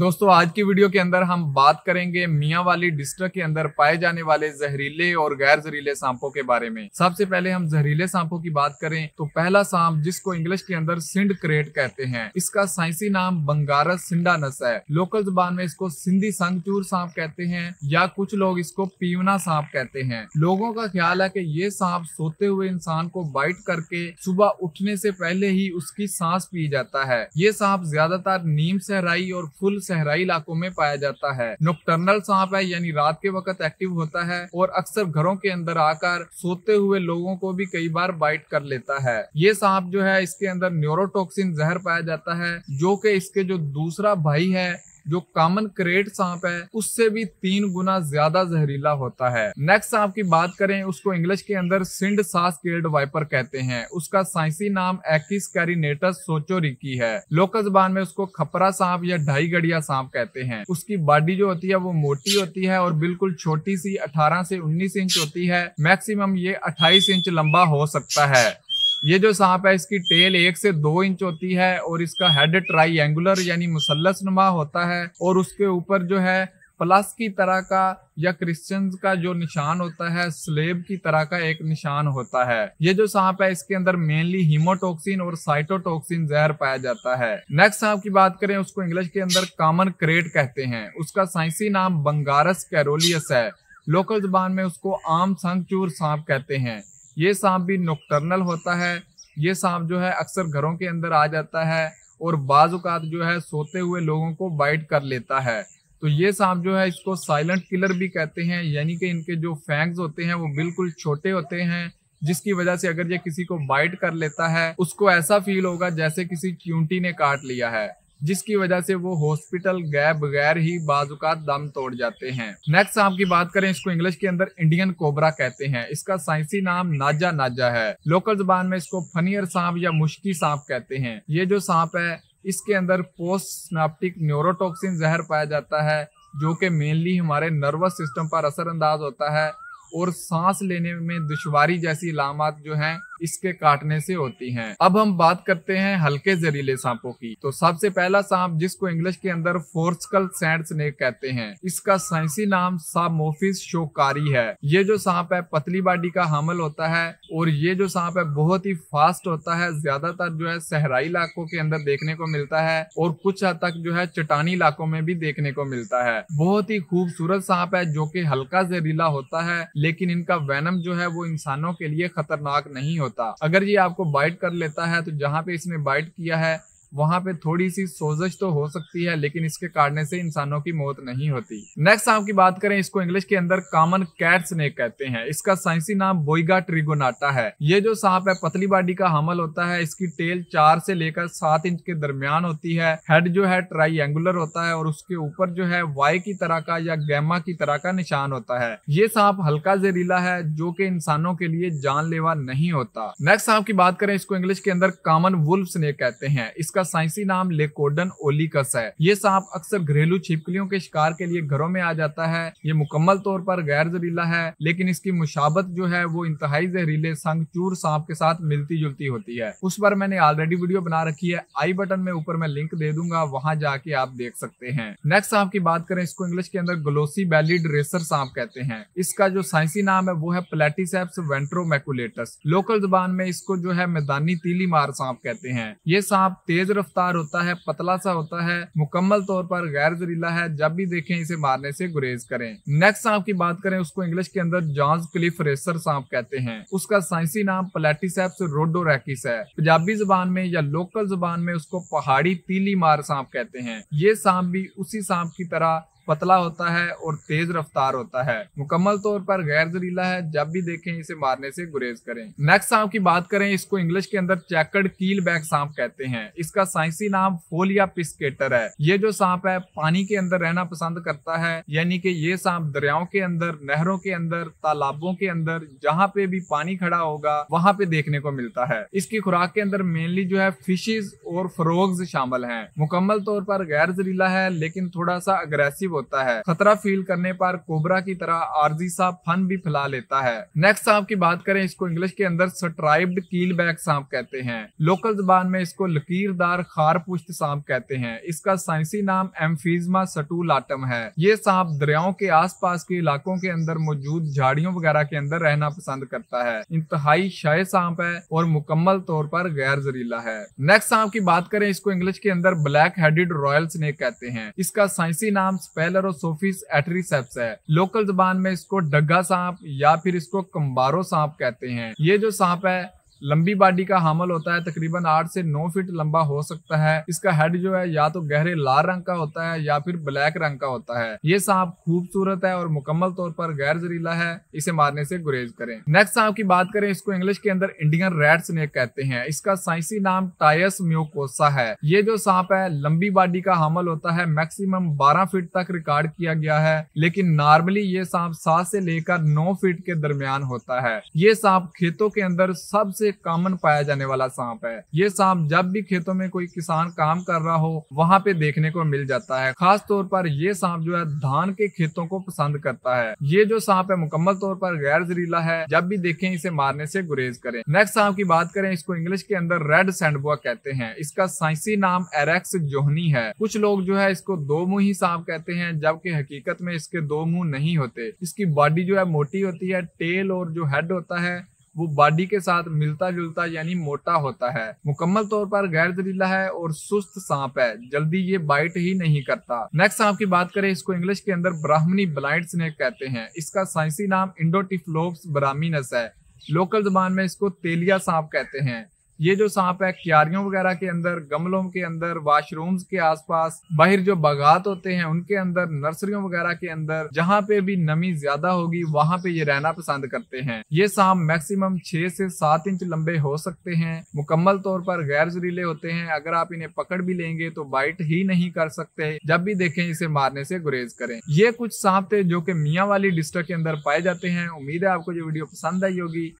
दोस्तों आज की वीडियो के अंदर हम बात करेंगे मियांवाली डिस्ट्रिक्ट के अंदर पाए जाने वाले जहरीले और गैर जहरीले सांपों के बारे में। सबसे पहले हम जहरीले सांपों की बात करें तो पहला सांप जिसको इंग्लिश के अंदर सिंड क्रेट कहते हैं, इसका साइंसी नाम बंगारस सिंडानस है। लोकल जुबान में इसको सिंधी संगचूर सांप कहते हैं या कुछ लोग इसको पीवना सांप कहते हैं। लोगों का ख्याल है कि ये सांप सोते हुए इंसान को बाइट करके सुबह उठने से पहले ही उसकी सांस पी जाता है। ये सांप ज्यादातर नीम सहराई और फुल सहराई इलाकों में पाया जाता है। नॉक्टर्नल सांप है, यानी रात के वक्त एक्टिव होता है और अक्सर घरों के अंदर आकर सोते हुए लोगों को भी कई बार बाइट कर लेता है। ये सांप जो है इसके अंदर न्यूरोटॉक्सिन जहर पाया जाता है, जो कि इसके जो दूसरा भाई है जो कॉमन क्रेट सांप है उससे भी 3 गुना ज्यादा जहरीला होता है। नेक्स्ट सांप की बात करें, उसको इंग्लिश के अंदर सिंड सास-केल्ड वाइपर कहते हैं। उसका साइंसी नाम एकिस कैरिनेटस सोचोरिकी है। लोकल जुबान में उसको खपरा सांप या ढाई गड़िया सांप कहते हैं। उसकी बॉडी जो होती है वो मोटी होती है और बिल्कुल छोटी सी 18 से 19 इंच होती है। मैक्सिमम ये 28 इंच लंबा हो सकता है। ये जो सांप है इसकी टेल 1 से 2 इंच होती है और इसका हेड ट्राइंगुलर यानी मुसल्लस नुमा होता है और उसके ऊपर जो है प्लस की तरह का या क्रिश्चियंस का जो निशान होता है स्लेब की तरह का एक निशान होता है। ये जो सांप है इसके अंदर मेनली हीमोटॉक्सिन और साइटोटॉक्सिन जहर पाया जाता है। नेक्स्ट सांप की बात करें, उसको इंग्लिश के अंदर कॉमन क्रेट कहते हैं। उसका साइंसी नाम बंगारस कैरोलियस है। लोकल जुबान में उसको आम संगचूर सांप कहते हैं। ये सांप भी नॉक्टर्नल होता है। ये सांप जो है अक्सर घरों के अंदर आ जाता है और बाज़ औक़ात जो है सोते हुए लोगों को बाइट कर लेता है। तो ये सांप जो है इसको साइलेंट किलर भी कहते हैं, यानी कि इनके जो फैंग्स होते हैं वो बिल्कुल छोटे होते हैं, जिसकी वजह से अगर ये किसी को बाइट कर लेता है उसको ऐसा फील होगा जैसे किसी चींटी ने काट लिया है, जिसकी वजह से वो हॉस्पिटल गए बगैर ही बाज़ औक़ात दम तोड़ जाते हैं। नेक्स्ट सांप की बात करें, इसको इंग्लिश के अंदर इंडियन कोबरा कहते हैं। इसका साइंसी नाम नाजा नाजा है। लोकल जुबान में इसको फनियर सांप या मुश्की सांप कहते हैं। ये जो सांप है इसके अंदर पोस्ट सिनेप्टिक न्यूरोटॉक्सिन जहर पाया जाता है, जो कि मेनली हमारे नर्वस सिस्टम पर असरअंदाज होता है और सांस लेने में दुश्वारी जैसी लामात जो हैं इसके काटने से होती हैं। अब हम बात करते हैं हल्के जहरीले सांपों की। तो सबसे पहला सांप जिसको इंग्लिश के अंदर फोर्सकल सैंड स्नेक कहते हैं, इसका साइंसी नाम सामोफिस शोकारी है। ये जो सांप है पतली बॉडी का हामल होता है और ये जो सांप है बहुत ही फास्ट होता है। ज्यादातर जो है सहराई इलाकों के अंदर देखने को मिलता है और कुछ हद तक जो है चट्टानी इलाकों में भी देखने को मिलता है। बहुत ही खूबसूरत सांप है जो की हल्का जहरीला होता है, लेकिन इनका वेनम जो है वो इंसानों के लिए खतरनाक नहीं होता। अगर ये आपको बाइट कर लेता है तो जहाँ पे इसने बाइट किया है वहाँ पे थोड़ी सी सोजश तो हो सकती है, लेकिन इसके काटने से इंसानों की मौत नहीं होती। नेक्स्ट सांप की बात करें, इसको इंग्लिश के अंदर कॉमन कैट स्नेक कहते हैं। इसका साइंसी नाम बोइगा ट्रिगोनाटा है। ये जो सांप है पतली बॉडी का हमल होता है। इसकी टेल 4 से लेकर 7 इंच के दरमियान होती है। हेड जो है ट्राइंगुलर होता है और उसके ऊपर जो है वाई की तरह का या गैमा की तरह का निशान होता है। ये सांप हल्का जहरीला है जो की इंसानों के लिए जानलेवा नहीं होता। नेक्स्ट सांप की बात करें, इसको इंग्लिश के अंदर कॉमन वुल्फ स्नेक कहते हैं। इसका साइंसी नाम लेकोडन ओलिकस है। ये सांप अक्सर घरेलू छिपकलियों के शिकार के लिए घरों में आ जाता है। ये मुकम्मल तौर पर गैर जहरीला है, लेकिन इसकी मुशाबत जो है वो इंतहाई जहरीले संगचूर सांप के साथ मिलती जुलती होती है। उस पर मैंने ऑलरेडी वीडियो बना रखी है, आई बटन में ऊपर मैं लिंक दे दूंगा, वहां जाके आप देख सकते हैं। नेक्स्ट सांप की बात करें, इसको इंग्लिश के अंदर ग्लोसी बेलीड रेसर सांप कहते हैं। इसका जो साइंसी नाम है वो है प्लेटिसेप्स वेंट्रोमैकुलेटस। लोकल जुबान में इसको जो है मैदानी तीली मार सांप कहते हैं। ये सांप तेज रफ्तार होता है, पतला सा होता है, मुकम्मल तौर पर गैर जहरीला है। जब भी देखें इसे मारने से गुरेज करें। नेक्स्ट सांप की बात करें, उसको इंग्लिश के अंदर जॉन्स क्लिफ रेसर सांप कहते हैं। उसका साइंसी नाम प्लेटिसेप्स रोडोरैकिस है। पंजाबी जुबान में या लोकल जुबान में उसको पहाड़ी तीली मार सांप कहते हैं। ये सांप भी उसी सांप की तरह पतला होता है और तेज रफ्तार होता है, मुकम्मल तौर पर गैर जहरीला है। जब भी देखें इसे मारने से गुरेज करें। नेक्स्ट सांप की बात करें, इसको इंग्लिश के अंदर चैकर्ड कीलबैक सांप कहते हैं। इसका साइंसी नाम फोलिया पिस्केटर है। ये जो सांप है पानी के अंदर रहना पसंद करता है, यानी कि ये सांप दरियाओं के अंदर, नहरों के अंदर, तालाबों के अंदर, जहाँ पे भी पानी खड़ा होगा वहाँ पे देखने को मिलता है। इसकी खुराक के अंदर मेनली जो है फिशेज और फ्रॉग्स शामिल है। मुकम्मल तौर पर गैर जहरीला है, लेकिन थोड़ा सा अग्रेसिव होता है। खतरा फील करने पर कोबरा की तरह आरजी सांप फन भी फैला लेता है। नेक्स्ट सांप की बात करें, इसको इंग्लिश के अंदर स्ट्राइप्ड कीलबैक सांप कहते हैं। लोकल जुबान में इसको लकीरदार खारपुष्ट सांप कहते हैं। इसका साइंसी नाम एम्फीज्मा सटुलाटम है। ये सांप दरियाओं के आसपास के इलाकों के अंदर मौजूद झाड़ियों वगैरह के अंदर रहना पसंद करता है। इंतहाई शाय सांप है और मुकम्मल तौर पर गैर जहरीला है। नेक्स्ट सांप की बात करें, इसको इंग्लिश के अंदर ब्लैक हेडेड रॉयल स्नेक कहते हैं। इसका साइंसी नाम स्पेलरोसोफिस एट्रिसेप्स है। लोकल जुबान में इसको डग्गा सांप या फिर इसको कंबारो सांप कहते हैं। ये जो सांप है लंबी बॉडी का हामल होता है, तकरीबन 8 से 9 फीट लंबा हो सकता है। इसका हेड जो है या तो गहरे लाल रंग का होता है या फिर ब्लैक रंग का होता है। ये सांप खूबसूरत है और मुकम्मल तौर पर गैर जहरीला है। इसे मारने से गुरेज करें। नेक्स्ट सांप की बात करें, इसको इंग्लिश के अंदर इंडियन रैट स्नेक कहते हैं। इसका साइंसी नाम टायस म्यूकोसा है। ये जो सांप है लंबी बॉडी का हामल होता है, मैक्सिमम 12 फीट तक रिकॉर्ड किया गया है, लेकिन नॉर्मली ये सांप 7 से लेकर 9 फीट के दरमियान होता है। ये सांप खेतों के अंदर सबसे कॉमन पाया जाने वाला सांप है। ये सांप जब भी खेतों में कोई किसान काम कर रहा हो वहाँ पे देखने को मिल जाता है। खास तौर पर ये सांप जो है धान के खेतों को पसंद करता है। ये जो सांप है मुकम्मल तौर पर गैर जहरीला है। जब भी देखें इसे मारने से गुरेज करें। नेक्स्ट सांप की बात करें, इसको इंग्लिश के अंदर रेड सैंडबोआ कहते हैं। इसका साइंसी नाम एरेक्स जोहनी है। कुछ लोग जो है इसको दो मुंह सांप कहते हैं, जबकि हकीकत में इसके दो मुंह नहीं होते। इसकी बॉडी जो है मोटी होती है, टेल और जो हेड होता है वो बॉडी के साथ मिलता जुलता यानी मोटा होता है। मुकम्मल तौर पर गैर जहरीला है और सुस्त सांप है, जल्दी ये बाइट ही नहीं करता। नेक्स्ट सांप की बात करें, इसको इंग्लिश के अंदर ब्राह्मणी ब्लाइंड स्नेक कहते हैं। इसका साइंसी नाम इंडोटिफ्लोप्स ब्रामिनस है। लोकल जुबान में इसको तेलिया सांप कहते हैं। ये जो सांप है क्यारियों वगैरह के अंदर, गमलों के अंदर, वॉशरूम्स के आसपास, बाहर जो बागात होते हैं उनके अंदर, नर्सरियों वगैरह के अंदर, जहाँ पे भी नमी ज्यादा होगी वहाँ पे ये रहना पसंद करते हैं। ये सांप मैक्सिमम 6 से 7 इंच लंबे हो सकते हैं। मुकम्मल तौर पर गैर जहरीले होते हैं। अगर आप इन्हें पकड़ भी लेंगे तो बाइट ही नहीं कर सकते। जब भी देखें इसे मारने से गुरेज करें। ये कुछ सांप थे जो की मियांवाली डिस्ट्रिक्ट के अंदर पाए जाते हैं। उम्मीद है आपको ये वीडियो पसंद आई होगी।